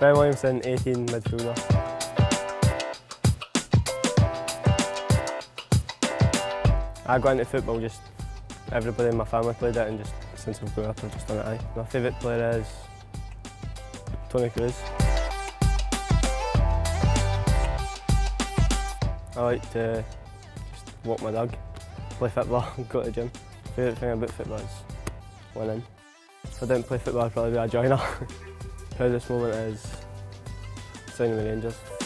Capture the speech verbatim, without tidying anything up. Ben Williamson, eighteen, midfielder. I got into football, just everybody in my family played it, and just since I've grown up I've just done it. Aye. My favourite player is Tony Cruz. I like to just walk my dog, play football, go to the gym. Favourite thing about football is winning. If I didn't play football, I'd probably be a joiner. Proudest moment is signing with Rangers.